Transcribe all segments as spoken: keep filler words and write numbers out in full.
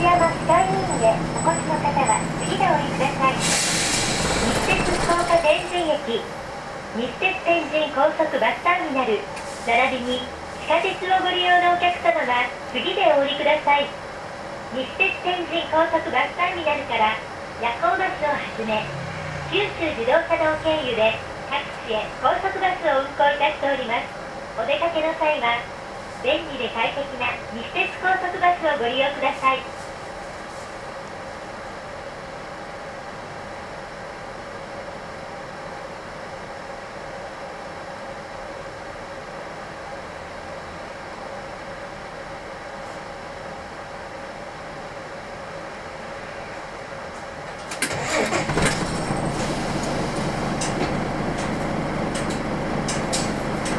山スカイインへお越しの方は次でお降りください。西鉄福岡天神駅、西鉄天神高速バスターミナル並びに地下鉄をご利用のお客様は次でお降りください。西鉄天神高速バスターミナルから夜行バスをはじめ九州自動車道経由で各地へ高速バスを運行いたしております。お出かけの際は便利で快適な西鉄高速バスをご利用ください。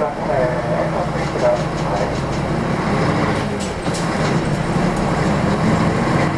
お客様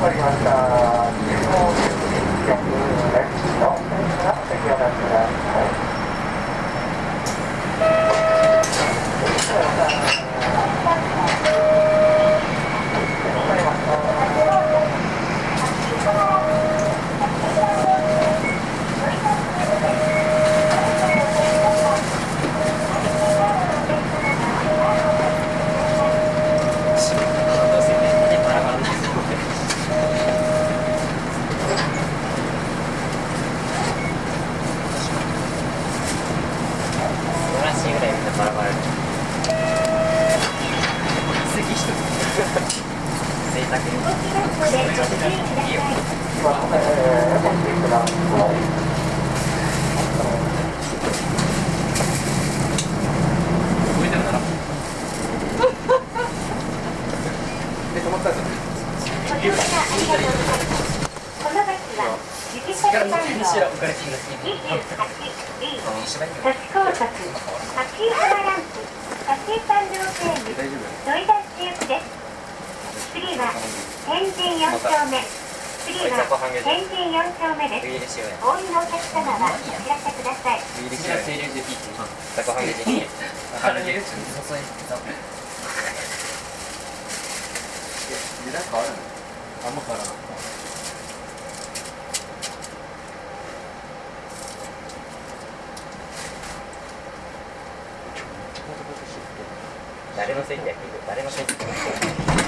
ありがとうございます。こあんま変わらない。誰もせんじゃないけど、誰もせんじゃない。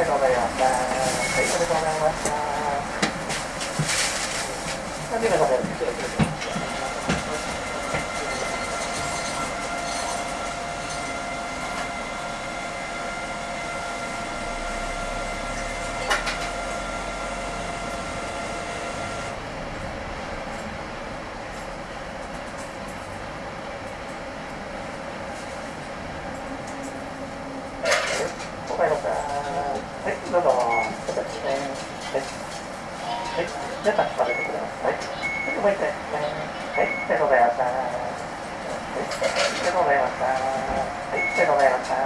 りがとうございました。はい、ありがとうございました。何名の方ですか？どうぞ、はい、皆さん座ってください。はい、もう一回、はい、ありがとうございました。はい、ありがとうございました。はい、ありがとうございました。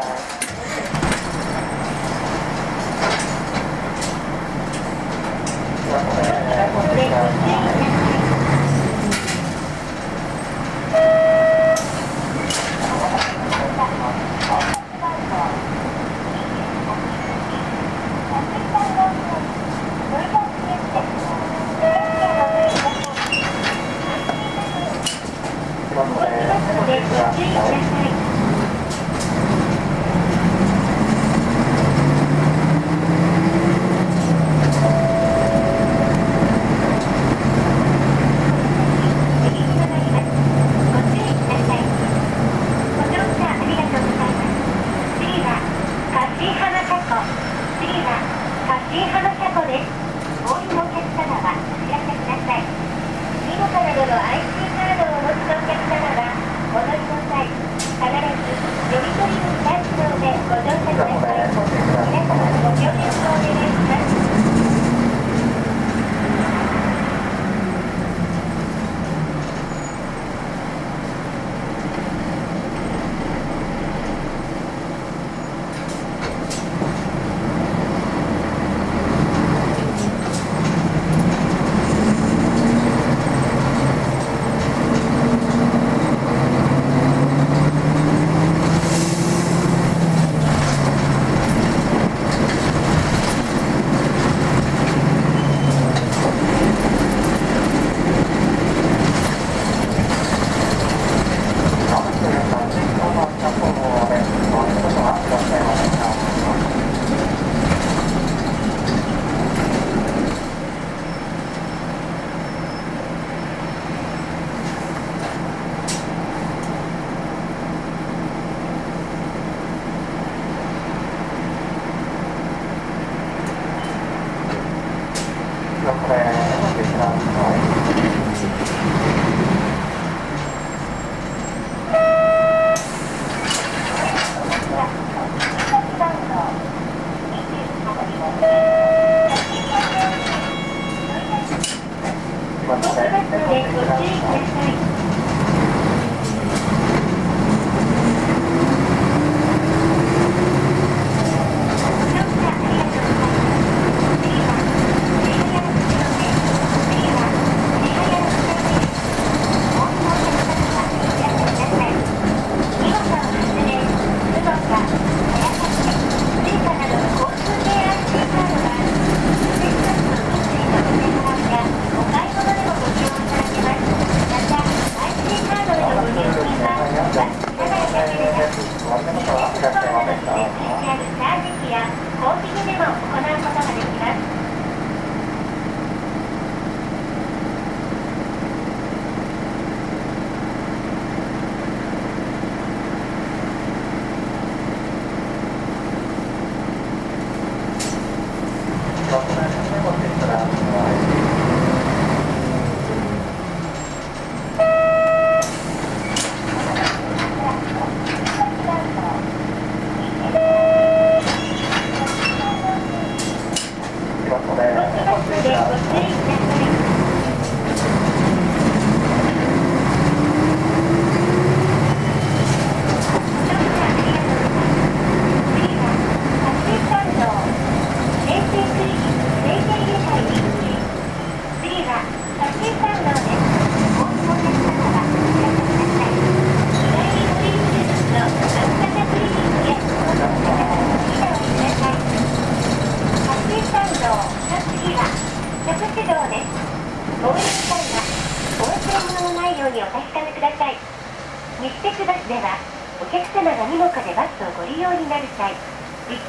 お客様がにもかでバスをご利用になる際、いっ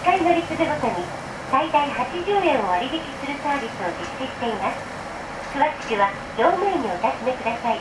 かい乗り継ぐごとに最大はちじゅうえんを割引するサービスを実施しています。詳しくは乗務員にお尋ねください。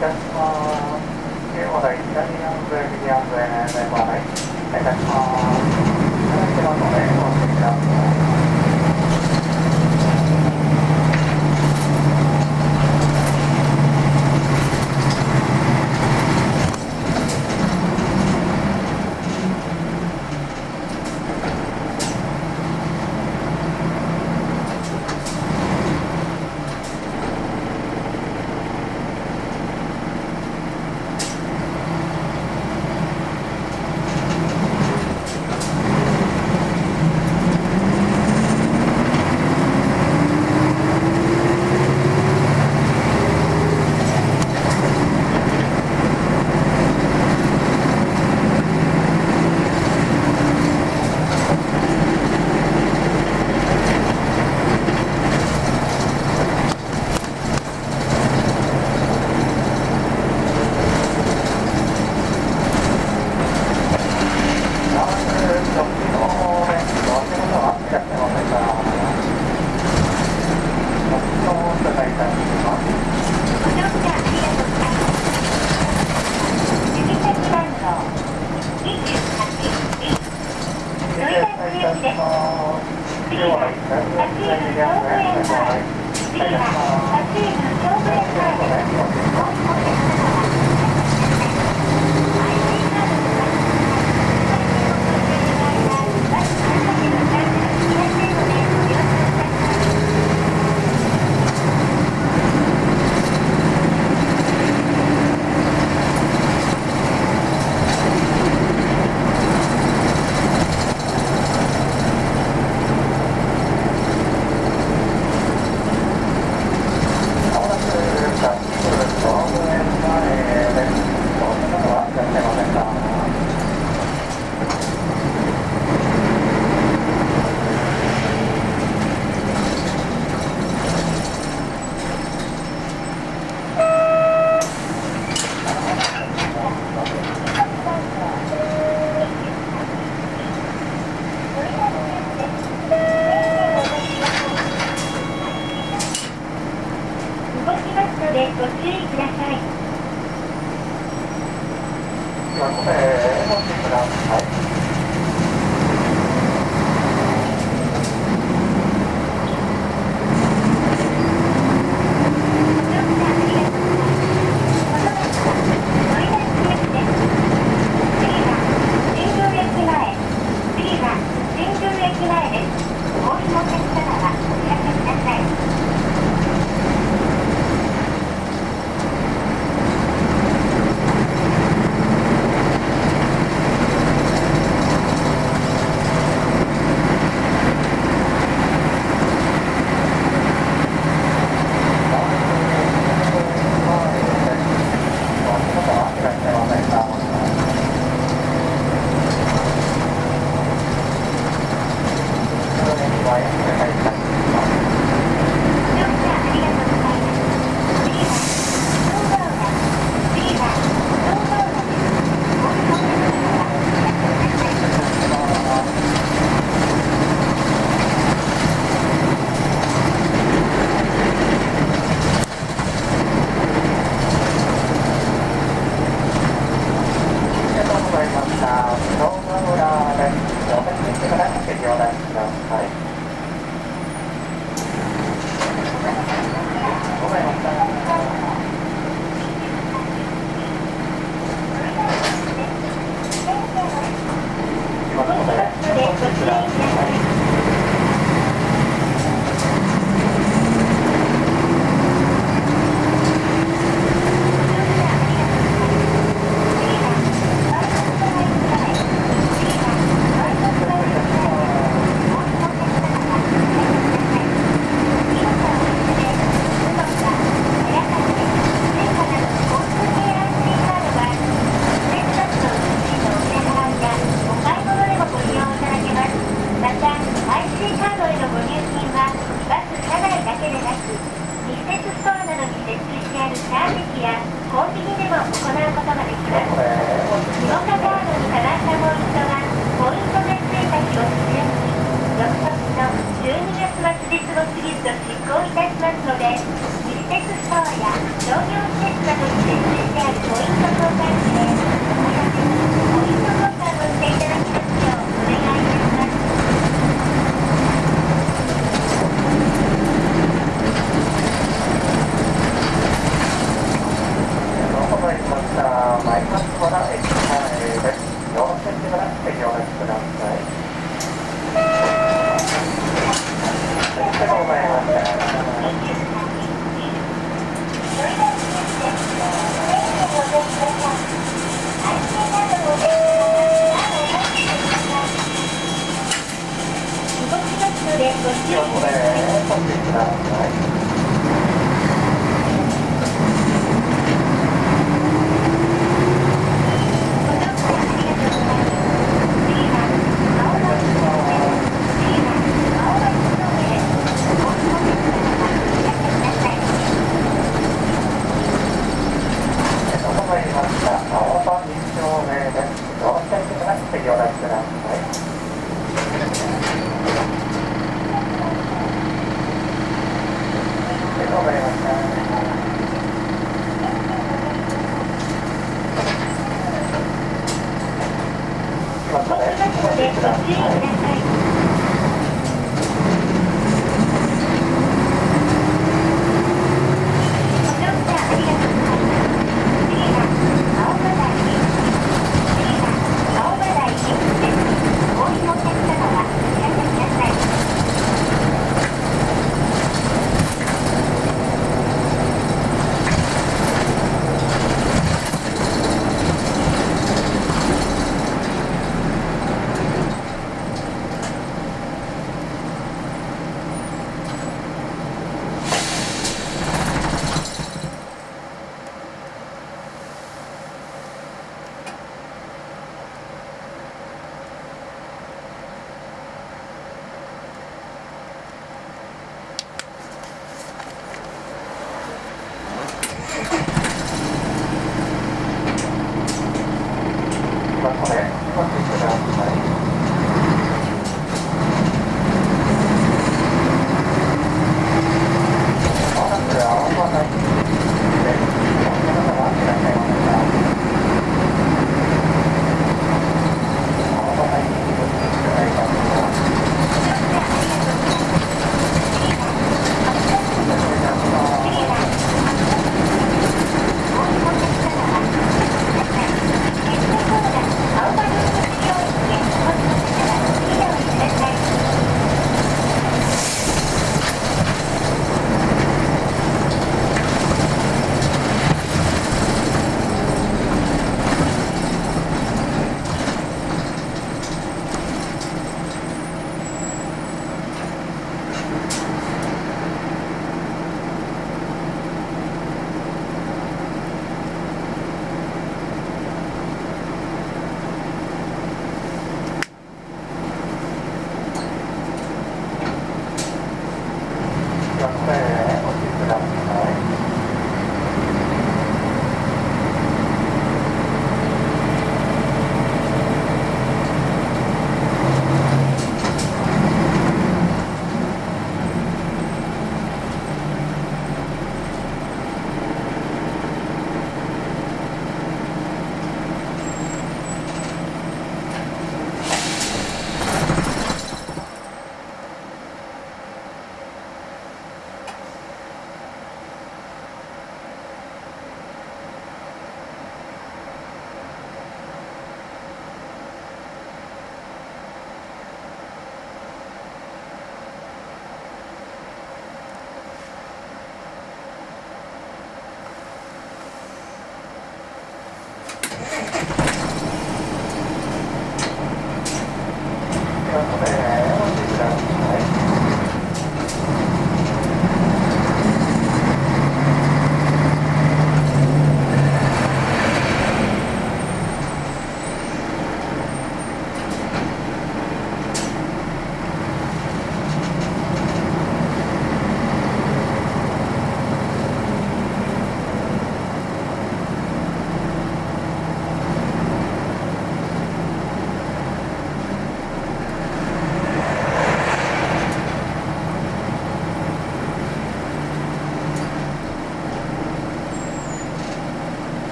That's all.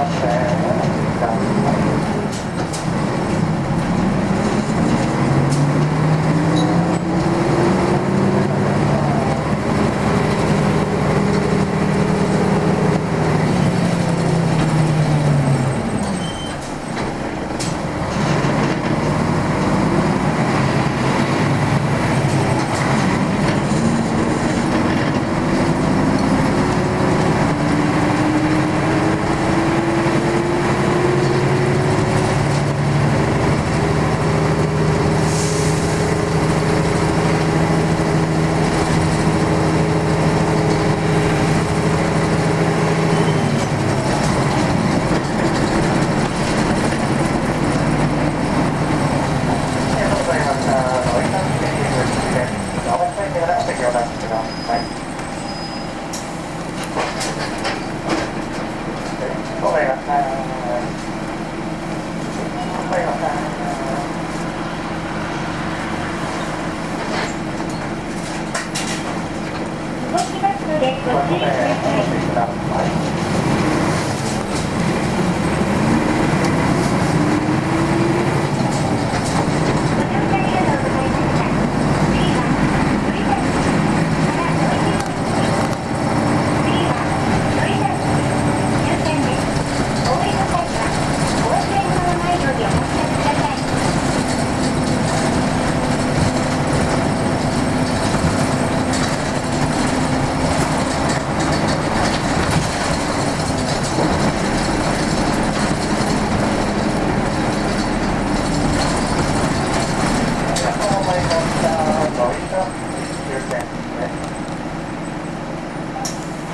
Okay.